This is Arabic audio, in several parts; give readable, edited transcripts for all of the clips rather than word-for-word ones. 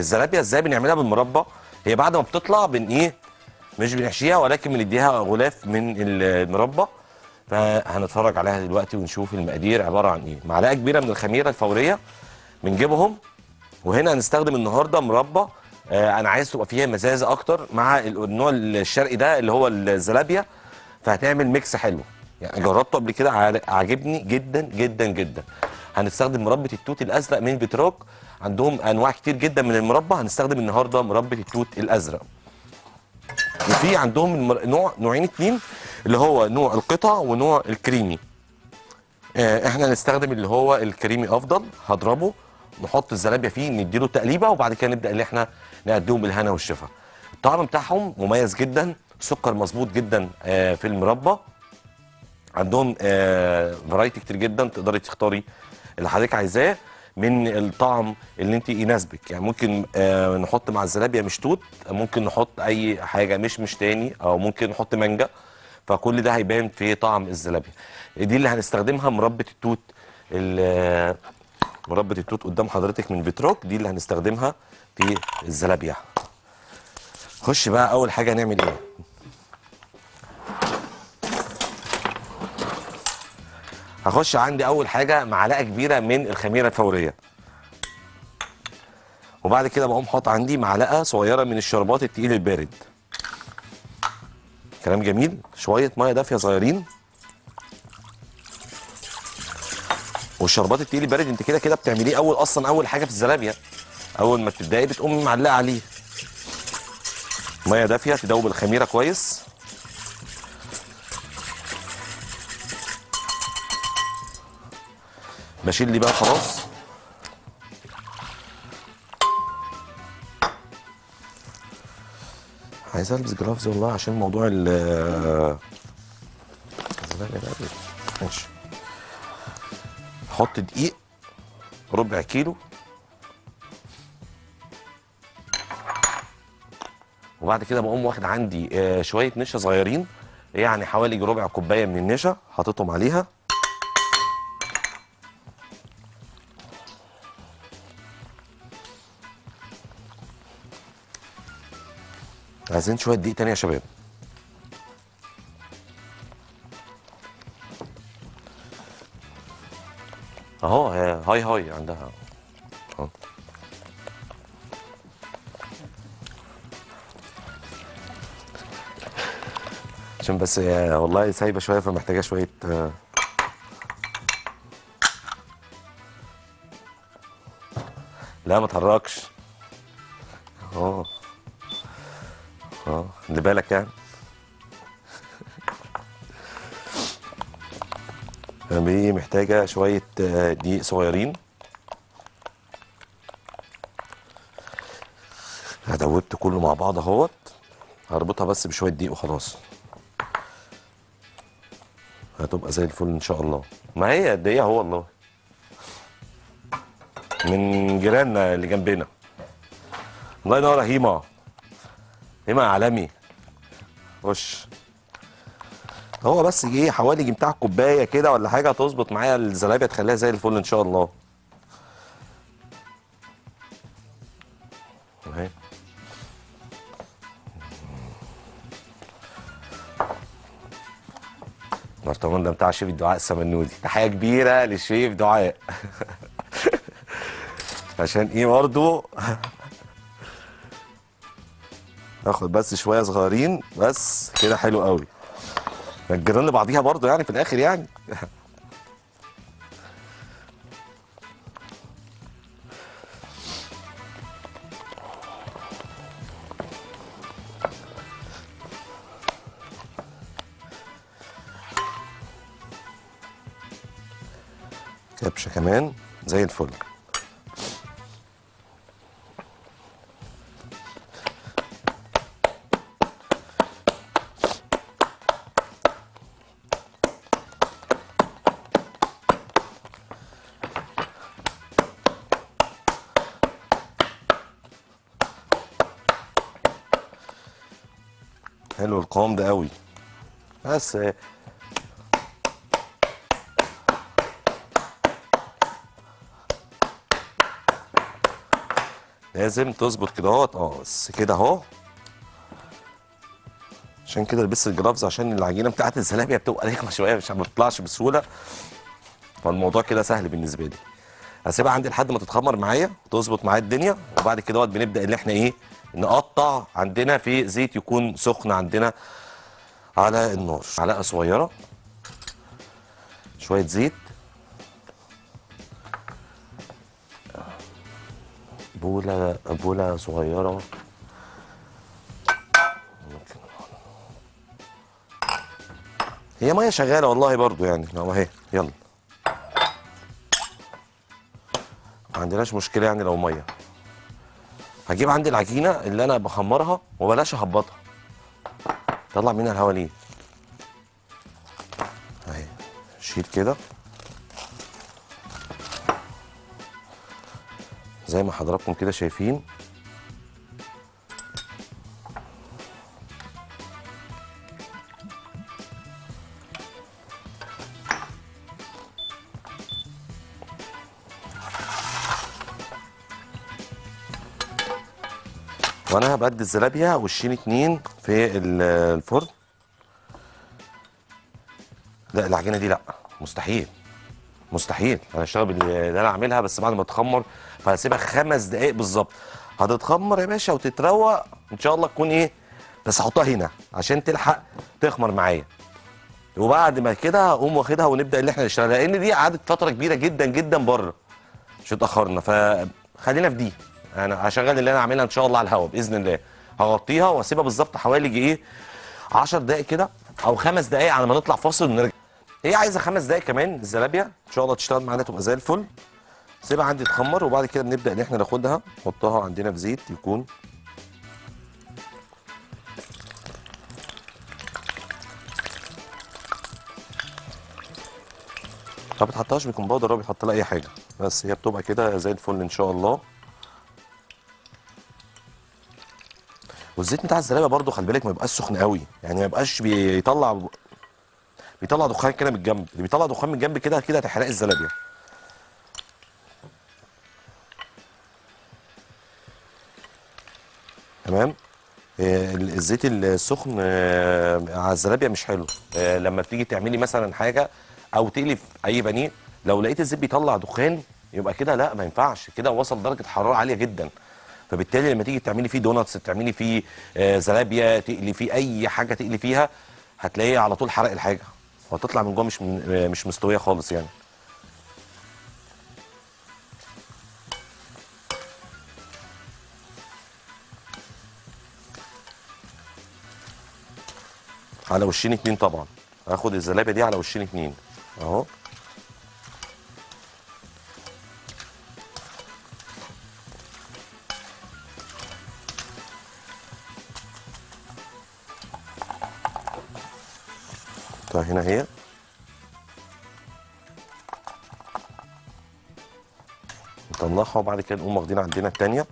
الزلابية ازاي بنعملها بالمربى؟ هي بعد ما بتطلع بن ايه؟ مش بنحشيها ولكن بنديها غلاف من المربى. فهنتفرج عليها دلوقتي ونشوف المقادير عباره عن ايه. معلقه كبيره من الخميره الفوريه بنجيبهم، وهنا هنستخدم النهارده مربى. انا عايز تبقى فيها مزازه اكتر مع النوع الشرقي ده اللي هو الزلابية، فهتعمل ميكس حلو. يعني جربته قبل كده عاجبني جدا جدا جدا. هنستخدم مربى التوت الازرق من بتراك، عندهم انواع كتير جدا من المربى. هنستخدم النهارده مربى التوت الازرق، وفي عندهم نوعين اتنين اللي هو نوع القطع ونوع الكريمي. احنا هنستخدم اللي هو الكريمي افضل. هضربه، نحط الزلابية فيه، نديله تقليبه، وبعد كده نبدا اللي احنا نقدمه بالهنا والشفا. الطعم بتاعهم مميز جدا، سكر مظبوط جدا في المربى. عندهم فرايتي كتير جدا، تقدري تختاري اللي حضرتك عايزاه من الطعم اللي انت يناسبك. يعني ممكن نحط مع الزلابية مش توت، ممكن نحط اي حاجه مش تاني، او ممكن نحط مانجا. فكل ده هيبان في طعم الزلابية. دي اللي هنستخدمها مربى التوت، مربى التوت قدام حضرتك من بتروك، دي اللي هنستخدمها في الزلابية. خش بقى اول حاجه هنعمل ايه؟ هخش عندي اول حاجه معلقه كبيره من الخميره الفوريه، وبعد كده بقوم حاطط عندي معلقه صغيره من الشربات التقيل البارد. كلام جميل. شويه ميه دافيه صغيرين. والشربات التقيل البارد انت كده بتعمليه اول حاجه في الزلابيه. اول ما بتبداي بتقومي معلقه عليه ميه دافيه تدوب الخميره كويس. بشيل لي بقى خلاص. عايز البس جلافز والله عشان موضوع ماشي. احط دقيق ربع كيلو، وبعد كده بقوم واخد عندي شويه نشا صغيرين، يعني حوالي ربع كوبايه من النشا حاططهم عليها. عايزين شويه دقيق تاني يا شباب. اهو هاي عندها اهو. عشان بس والله سايبه شويه، فمحتاجه شويه. لا ما تحركش اهو. اللي بالك يعني. دي محتاجه شويه دقيق صغيرين. هدوبت كله مع بعض اهوت. هربطها بس بشويه دقيق وخلاص، هتبقى زي الفل ان شاء الله. ما هي قد ايه اهو والله، من جيراننا اللي جنبنا. الله ينور هيما. هيما عالمي. خش هو بس ايه، حوالي بتاع كوبايه كده ولا حاجه، هتظبط معايا الزلابيه تخليها زي الفل ان شاء الله. اهي البرطمان ده بتاع شيف دعاء السمنودي. تحيه كبيره للشيف دعاء. عشان ايه برضه اخد بس شويه صغيرين بس كده. حلو قوي. الجيران لبعضيها برضه يعني في الاخر يعني. كبشه كمان زي الفل. حلو القوام ده قوي. بس لازم تظبط كده اهوت. بس كده اهو. عشان كده لبست الجرافز عشان العجينه بتاعت الزلابيه بتبقى رخمه شويه، مش ما بتطلعش بسهوله. فالموضوع كده سهل بالنسبه لي. هسيبها عندي لحد ما تتخمر معايا وتظبط معايا الدنيا، وبعد كده بنبدا ان احنا نقطع عندنا في زيت يكون سخن عندنا على النار. معلقه صغيره شويه زيت، بوله صغيره، هي ميه شغاله والله برضو اهو اهي. يلا ما عندناش مشكله لو ميه. هجيب عندي العجينه اللي انا بخمرها وبلاش اهبطها، طلع منها الهوا ليه اهي. شيل كده زي ما حضراتكم كده شايفين. وانا هبقد الزلابيه وشين 2 في الفرن. لا العجينه دي لا، مستحيل انا هشتغل باللي انا عاملها بس بعد ما تخمر. فهسيبها 5 دقائق بالظبط، هتتخمر يا باشا وتتروق ان شاء الله تكون بس احطها هنا عشان تلحق تخمر معايا. وبعد ما كده هقوم واخدها ونبدا اللي احنا نشتغلها، لان دي قعدت فتره كبيره جدا جدا بره مش اتاخرنا. فخلينا في دي، انا هشغل اللي انا عاملها ان شاء الله على الهواء باذن الله. هغطيها واسيبها بالظبط حوالي 10 دقائق كده او 5 دقائق على ما نطلع فاصل ونرجع. هي عايزه 5 دقائق كمان الزلابيه ان شاء الله تشتغل معانا تبقى زي الفل. سيبها عندي تخمر وبعد كده بنبدا ان احنا ناخدها نحطها عندنا في زيت يكون ما بتحطهاش بيكون باودر ولا بتحط لها اي حاجه، بس هي بتبقى كده زي الفل ان شاء الله. والزيت بتاع الزلابيه برضو خلي بالك ما يبقاش سخن قوي، ما يبقاش بيطلع دخان كده من الجنب. اللي بيطلع دخان من الجنب كده هتحرق الزلابيه. تمام. الزيت السخن على الزلابيه مش حلو. لما بتيجي تعملي مثلا حاجه او تقلي اي بانيه، لو لقيت الزيت بيطلع دخان يبقى كده لا ما ينفعش، كده وصل درجه حراره عاليه جدا. فبالتالي لما تيجي تعملي فيه دوناتس، تعملي فيه زلابيه، تقلي فيه اي حاجه تقلي فيها، هتلاقيه على طول حرق الحاجه وهتطلع من جوه مش مستويه خالص. على وشين 2 طبعا هاخد الزلابيه دي على وشين 2 اهو. هنا هي نطلعها وبعد كده نقوم واخدين عندنا الثانيه.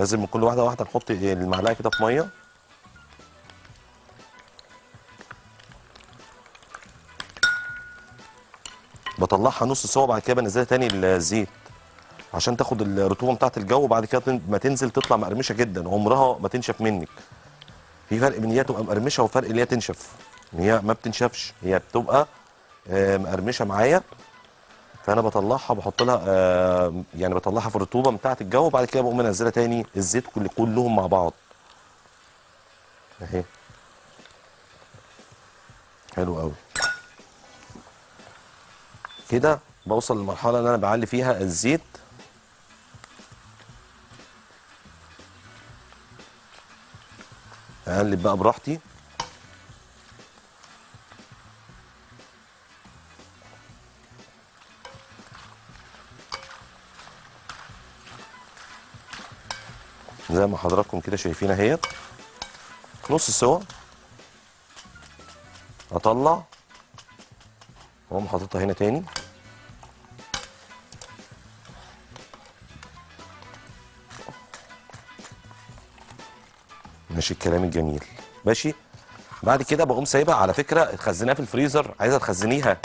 لازم من كل واحده نحط المعلقه كده في ميه. بطلعها نص سوا بعد كده بنزلها تاني الزيت عشان تاخد الرطوبه بتاعت الجو، وبعد كده ما تنزل تطلع مقرمشه جدا عمرها ما تنشف منك. في فرق بين هي تبقى مقرمشه وفرق ان هي تنشف. هي ما بتنشفش، هي بتبقى مقرمشه معايا. فانا بطلعها بحط لها بطلعها في الرطوبه بتاعه الجو، وبعد كده بقوم منزلها تاني الزيت كلهم مع بعض اهي. حلو قوي كده. بوصل للمرحله اللي انا بعلي فيها الزيت. اقلب بقى براحتي. زي ما حضراتكم كده شايفين اهيت نص سوا، اطلع واقوم حاططها هنا تاني ماشي الكلام الجميل ماشي. بعد كده بقوم سايبها على فكره، اتخزناها في الفريزر، عايزه تخزنيها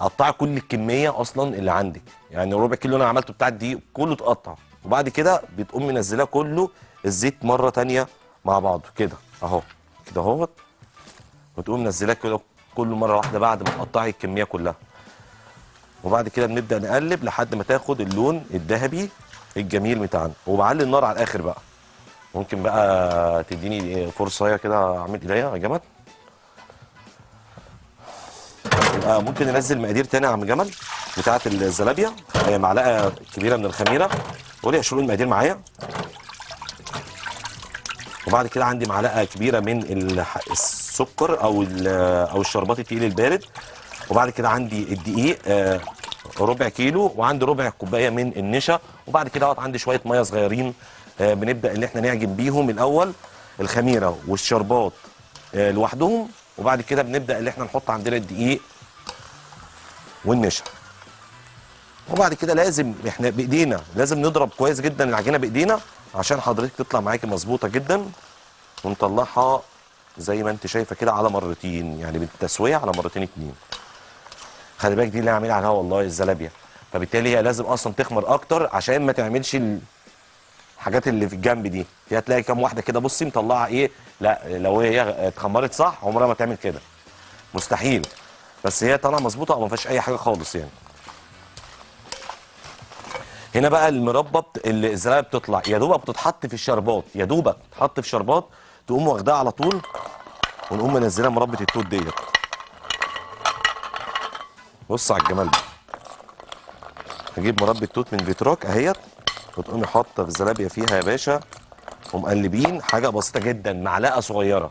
قطع كل الكميه اصلا اللي عندك، يعني ربع كيلو انا عملته بتاع الدقيق كله اتقطع، وبعد كده بتقوم منزلاه كله الزيت مره ثانيه مع بعضه كده اهو كده اهوت، وتقوم منزلاه كده كله مره واحده بعد ما تقطعي الكميه كلها. وبعد كده بنبدا نقلب لحد ما تاخد اللون الذهبي الجميل بتاعنا، وبعلي النار على الاخر بقى. ممكن بقى تديني فرصه كده اعمل ايديا يا جمال؟ ممكن ننزل مقادير تاني يا عم جمال بتاعه الزلابيا، معلقه كبيره من الخميره، قول لي اشيلوا المقادير معايا. وبعد كده عندي معلقه كبيره من السكر او الشربات التقيل البارد. وبعد كده عندي الدقيق ربع كيلو، وعندي ربع كوبايه من النشا. وبعد كده عندي شويه ميه صغيرين بنبدا ان احنا نعجن بيهم الاول الخميره والشربات لوحدهم، وبعد كده بنبدا ان احنا نحط عندنا الدقيق والنشا. وبعد كده لازم احنا بايدينا لازم نضرب كويس جدا العجينه بايدينا عشان حضرتك تطلع معاكي مظبوطه جدا، ونطلعها زي ما انت شايفه كده على مرتين، يعني بالتسويه على مرتين اتنين. خلي بالك دي اللي انا عاملها على الهوا والله الزلابيه، فبالتالي هي لازم اصلا تخمر اكتر عشان ما تعملش الحاجات اللي في الجنب دي، فيها تلاقي كام واحده كده بصي مطلعه ايه، لا لو هي اتخمرت صح عمرها ما تعمل كده مستحيل، بس هي طالعه مظبوطه او ما فيهاش اي حاجه خالص يعني. هنا بقى المربى الزلابيه بتطلع يا دوبك بتتحط في الشربات، يا دوبك بتتحط في شربات تقوم واخداها على طول، ونقوم منزلها مربى التوت ديت. بص على الجمال ده، هجيب مربى التوت من فيتراك اهيت، وتقومي حاطه في الزلابيه فيها يا باشا ومقلبين، حاجه بسيطه جدا معلقه صغيره.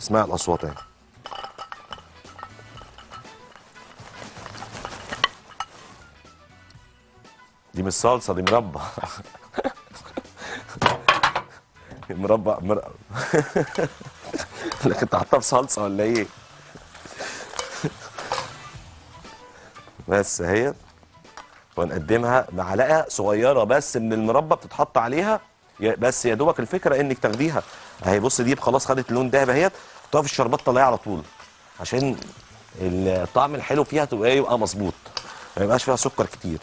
اسمعي الاصوات اهي. دي مش صلصه دي مربى مربى انا كنت حاطها في صلصه ولا ايه؟ بس اهي، ونقدمها معلقه صغيره بس من المربى بتتحط عليها، بس يا دوبك الفكره انك تاخديها اهي. بص دي خلاص خدت اللون ده اهي، تحطها في الشربات طلعيها على طول عشان الطعم الحلو فيها تبقى مظبوط، ما يبقاش فيها سكر كتير.